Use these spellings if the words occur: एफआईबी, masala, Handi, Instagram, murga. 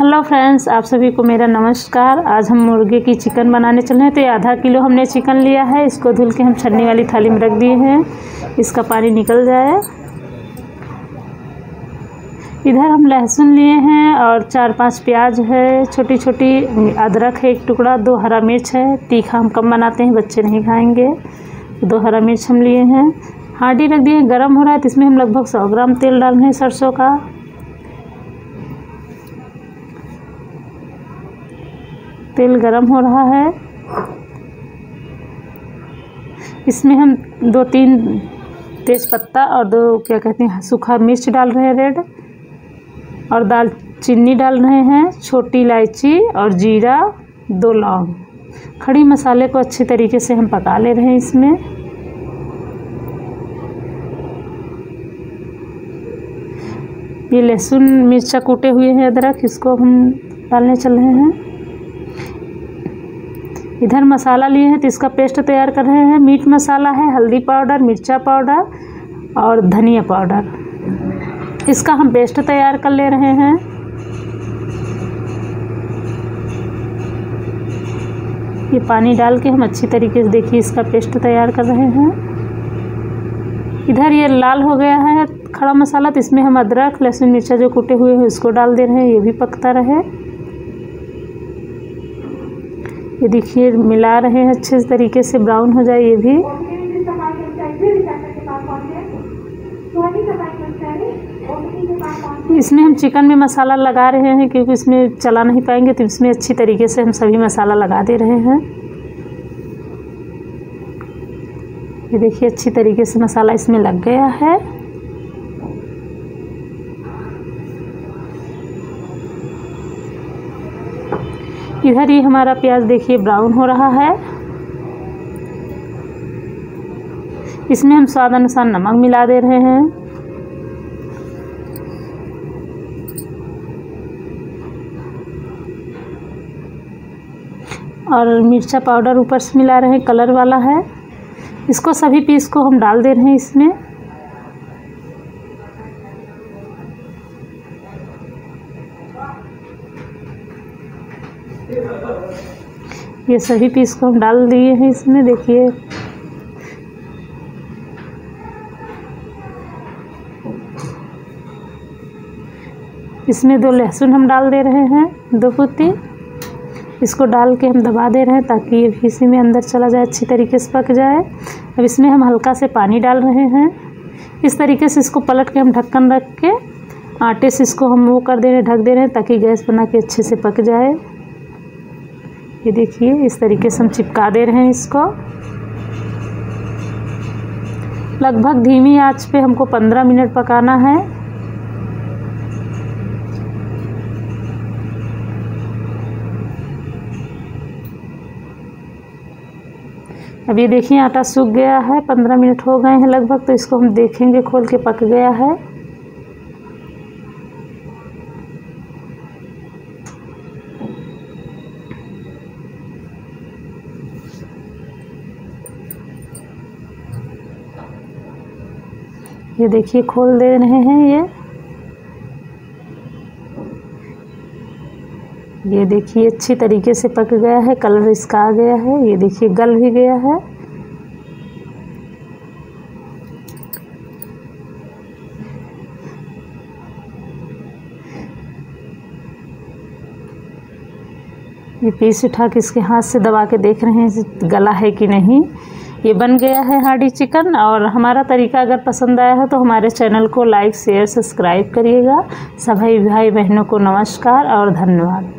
Hello friends, आप सभी को मेरा नमस्कार। आज हम मुर्गे की चिकन बनाने चले हैं। तो ये आधा किलो हमने चिकन लिया है, इसको धुल के हम छन्नी वाली थाली में रख दिए हैं, इसका पानी निकल जाए। इधर हम लहसुन लिए हैं और 4-5 प्याज है, छोटी छोटी अदरक है एक टुकड़ा, 2 हरा मिर्च है। तीखा हम कम बनाते हैं, बच्चे नहीं खाएंगे। 2 हरा मिर्च हम लिए हैं। हांडी रख दिए, गरम हो रहा है, तो इसमें हम लगभग 100 ग्राम तेल डाल रहे हैं सरसों का। तेल गरम हो रहा है, इसमें हम 2-3 तेज़पत्ता और 2 क्या कहते हैं सूखा मिर्च डाल रहे हैं रेड, और दालचीनी डाल रहे हैं, छोटी इलायची और जीरा, 2 लौंग। खड़ी मसाले को अच्छे तरीके से हम पका ले रहे हैं इसमें। ये लहसुन मिर्चा कूटे हुए हैं, अदरक, इसको हम डालने चल रहे हैं। इधर मसाला लिए हैं तो इसका पेस्ट तैयार कर रहे हैं। मीट मसाला है, हल्दी पाउडर, मिर्चा पाउडर और धनिया पाउडर, इसका हम पेस्ट तैयार कर ले रहे हैं। ये पानी डाल के हम अच्छी तरीके से देखिए इसका पेस्ट तैयार कर रहे हैं। इधर ये लाल हो गया है खड़ा मसाला, तो इसमें हम अदरक लहसुन मिर्चा जो कूटे हुए हैं इसको डाल दे रहे हैं, ये भी पकता रहे। ये देखिए मिला रहे हैं अच्छे तरीके से, ब्राउन हो जाए ये भी। इसमें हम चिकन में मसाला लगा रहे हैं, क्योंकि इसमें चला नहीं पाएंगे, तो इसमें अच्छी तरीके से हम सभी मसाला लगा दे रहे हैं। ये देखिए अच्छी तरीके से मसाला इसमें लग गया है। इधर ही हमारा प्याज देखिए ब्राउन हो रहा है, इसमें हम स्वाद अनुसार नमक मिला दे रहे हैं। और मिर्चा पाउडर ऊपर से मिला रहे हैं, कलर वाला है। इसको सभी पीस को हम डाल दे रहे हैं इसमें। ये सभी पीस को हम डाल दिए हैं इसमें, देखिए। इसमें 2 लहसुन हम डाल दे रहे हैं, 2 पुती, इसको डाल के हम दबा दे रहे हैं ताकि ये भी इसी में अंदर चला जाए, अच्छी तरीके से पक जाए। अब इसमें हम हल्का से पानी डाल रहे हैं। इस तरीके से इसको पलट के हम ढक्कन रख के आटे से इसको हम वो कर दे रहे हैं, ढक दे रहे हैं, ताकि गैस बना के अच्छे से पक जाए। ये देखिए इस तरीके से हम चिपका दे रहे हैं इसको। लगभग धीमी आंच पे हमको 15 मिनट पकाना है। अब ये देखिए आटा सूख गया है, 15 मिनट हो गए हैं लगभग, तो इसको हम देखेंगे खोल के, पक गया है। ये देखिए खोल दे रहे हैं। ये देखिए अच्छी तरीके से पक गया है, कलर इसका आ गया है। ये देखिए गल भी गया है। ये पीस उठा के इसके हाथ से दबा के देख रहे हैं गला है कि नहीं। ये बन गया है हांडी चिकन। और हमारा तरीका अगर पसंद आया है तो हमारे चैनल को लाइक, शेयर, सब्सक्राइब करिएगा। सभी भाई बहनों को नमस्कार और धन्यवाद।